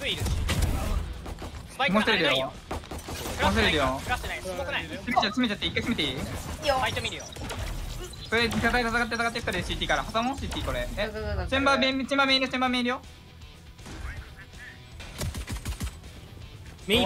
低いいるし。スパイクもう一人いるよ。もう一人いるよ。詰めちゃって、一回詰めていい？バイト見るよ。これ戦っていくから CT から、挟もう CT これ。チェンバーメイン、チェンバーメインいるよ。メイン。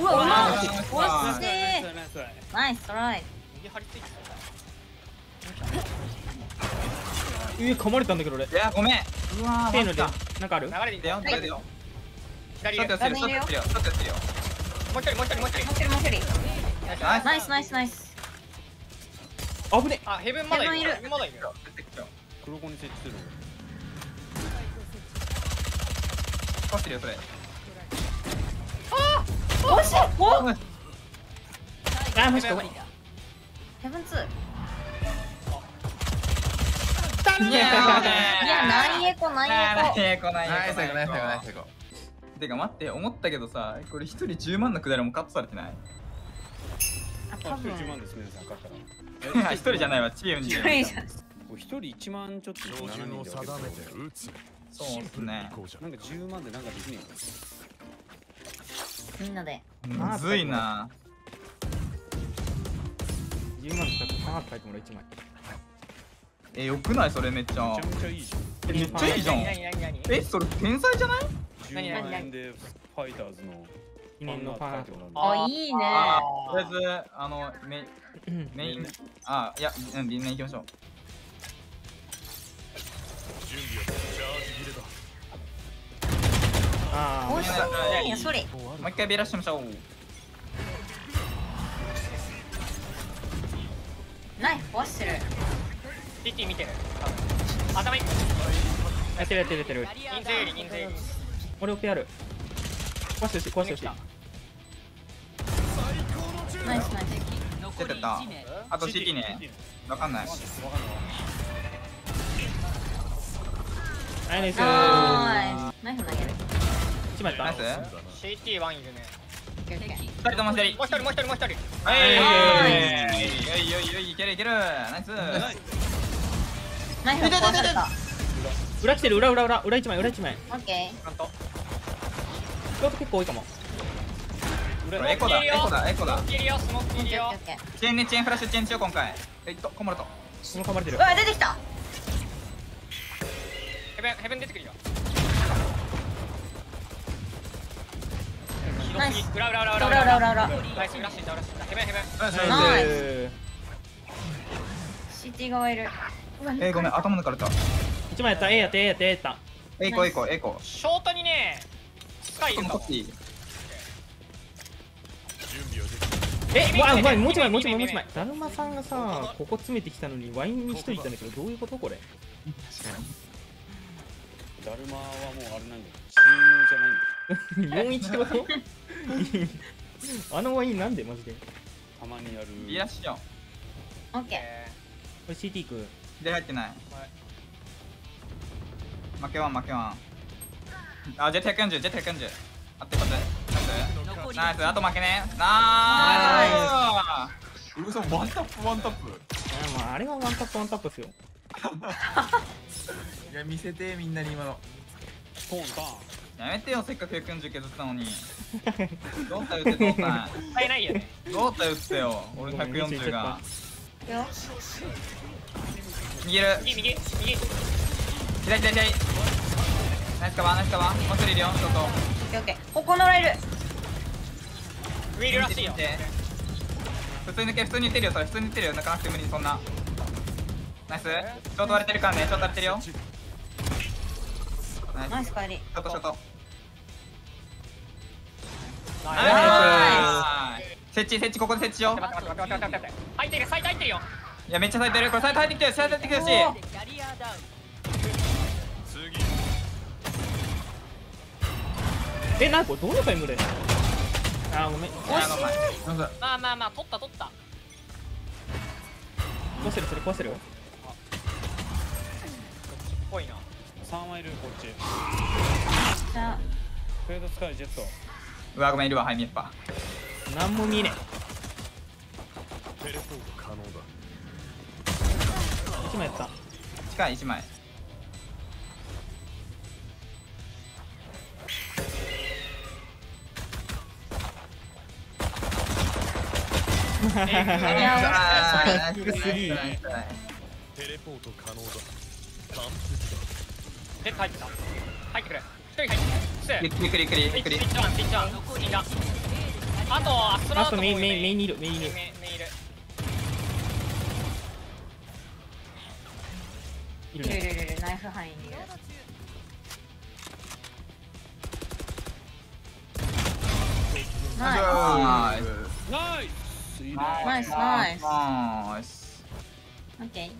うわ、うまい。おっしー。ナイストライ。噛まれたんだけど俺。いや、ごめん。うわ、手のでなんかある？流れていたよ。流れてよ。左よ。ちょっとやってるよ。もう一人。ナイス。あぶね。あ、ヘブンまだいる。黒子に設置する。かってるよそれ。ああ。おし。お。あ、もしかしたら。ヘブンツー。ないえこ。てか待って、思ったけどさ、これ一人10万のくだりもカットされてない？あ、多分10万です皆さんカットから。一人じゃないわ、チームに。一人1万ちょっと。そうですね。なんか10万でなんかできねえ。みんなで。むずいな。今の使ってパーッと書いてもらう1枚。よくないそれめっちゃ。めっちゃいいじゃん。それ天才じゃない？10万円でファイターズの記念のパーティー。あ、いいね。とりあえずメインあ、いや、みんな行きましょう。ああ、おいしそう。いや、それ。もう一回ベラしてみましょう。ナイフ壊してる。TT 見てる。頭いっぱい。やってる。人数より。俺オペある。壊してる。ナイス。出てた。あと CT ね。わかんない。ナイス。ナイフ投げる。1枚やった。ナイス。CT1 いるね。もう一人。いける。ナイス。ナイフ壊れた。裏来てる、裏1枚。オッケー。ちょっと結構多いかも。エコだ。チェーンフラッシュチェーン中今回。こもれてる。うわ出てきた。ヘブン出てくるよ。ナイス。裏。ナイス。裏死んだ。ヘブン。CT 側いる。ごめん、頭抜かれた。1枚やった、Aやった。エコ。ショートにね、スカイいるかも。もう一枚。だるまさんがさ、ここ詰めてきたのにワインに1人いたんだけど、どういうことこれ。だるまはもうあれなんだよ。チームじゃないんだよ。41ってことあのワインなんでマジでたまにやる。リアッシュよ。オッケー。これ CT いく。で入ってない。負けワン。あ、140。あって。ナイス。あと負けね。ナイス。うそ、ワンタップ。あれはワンタップですよ。いや見せてみんなに今の。ポンタン。やめてよ、せっかく140削ったのに。どうた打って。入ないよね。どうた打ってよ、俺140が。右。左。ナイスカバー。もう一人いるよ、ちょっと。オッケー。ここ乗られる。上いるらしいよ。普通に打てるよ、それ。なかなくて無理、そんな。ナイス。ちょっと割れてるからね、ちょっと割れてるよ。ナイス帰り。ショット。ナイス。設置ここで設置よ。待って。入ってるよ。いやめっちゃ入ってる。これ入ってきてるし。なんかどのタイムで。あ、ごめん。まあ取った。壊せる。ぽいな。3はいるこっち。フェード使いジェット。うわごめんいるわ。はい見えっぱ。なんも見えねえ。1枚やった。近い1枚。テレポート可能だ。完璧だ。で帰ってた。入ってくれ。一人入ってくれ。ゆっくりゆっくりゆっくり。ピッチワンピッチワン。あとアストラートもいる。あとメインにいる。メインにいる。いるね。ナイフ範囲にいる。ナイスナイス。ナイスナイスナイス。オッケー。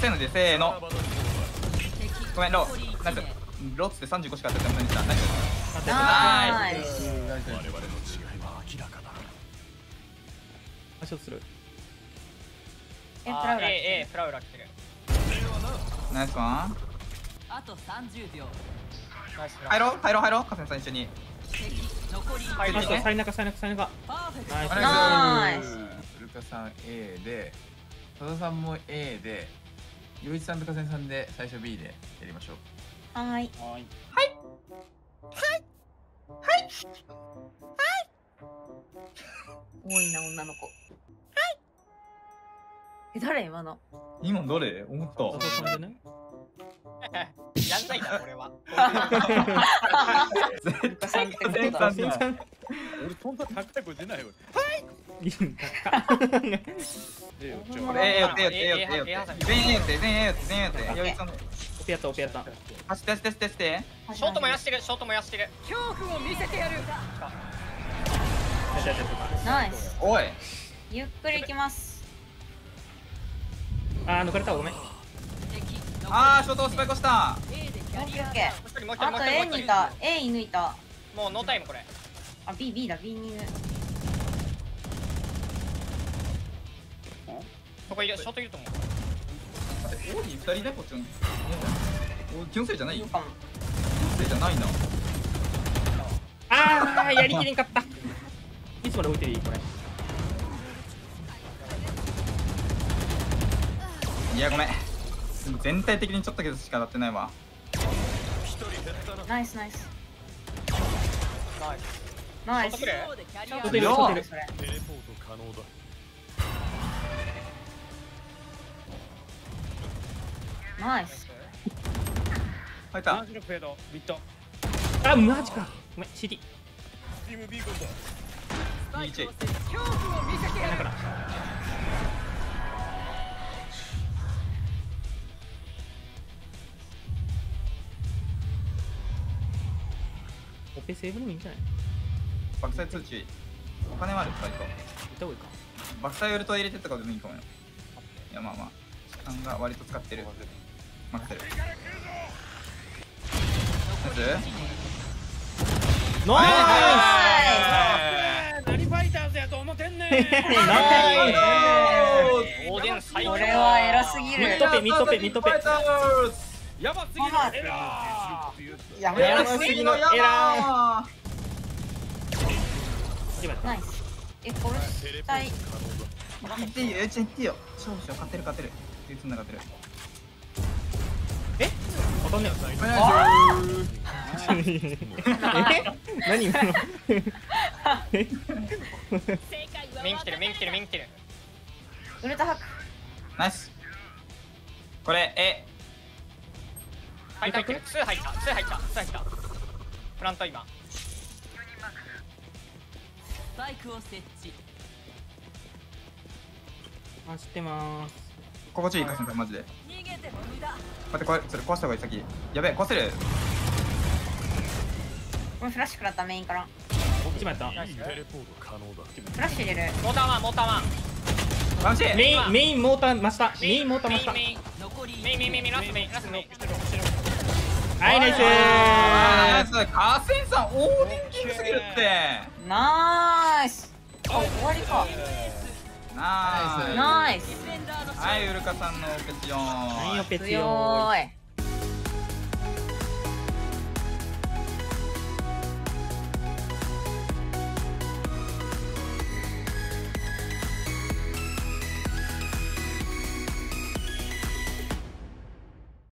せーのでせーの。ごめんロー。なんかローって35しか当たってないんだ。ナイス。我々の違いは明らかだ。あ、ショットする。フラウラ来てる。ナイスか。あと30秒。入ろうカセンさん一緒に。最中。ナイス。ルカさん A で、佐田さんも A で、陽一さんとカセンさんで最初 B でやりましょう。はい。多いな女の子。はい。誰今の？今誰？思った。やんないな、これは。絶対俺、そんな高い声出ないよ。はい。ゆっくりいきます。ああ、抜かれた、ごめん。ああ、ショートをスパイクした。あと A にいた、A に抜いた。もうノータイムこれ。あ、B だ、B にいる。そこいる、ショートいると思う。オーディ2人だ、こっちの。気のせいじゃない？気のせいじゃないな。ああ、やりきれんかった。いつまで置いてる？これ。いや、ごめん。全体的にちょっとしか当たってないわ。ナイスナイスナイス。入った。あ、マジか。ごめん CD。オペセーブでもいいんじゃない？バックサイド通知。お金はあるか、いた方がいいか。バックサイド寄ると入れてとかでもいいかもよ。いや、まあ。時間が割と使ってる。任せる。ノース！何ファイターズやと思ってんねん。これはエロすぎる。ミッドペ。やばすぎるエラー。やばすぎのエラー。ナイス。これしたい。やっていいよ。勝勝てる。手つんだ勝てる。当たんねえ。何今の？面来てる。ウルトハック。ナイス。これ2入った。フラント今。バイクを設置。走ってまーす。心地いいかすんだマジで。こうした方がいい先。やべえ、こうする。これフラッシュ食らったメインから。1枚やった。フラッシュ入れる。モーター1。メインモーター真下。メインラスト。はい、ナイス。河川さんオーディンキングすぎるって。ナイス。あ、終わりか。ナイス。はい、ウルカさんのオペチヨン。強い。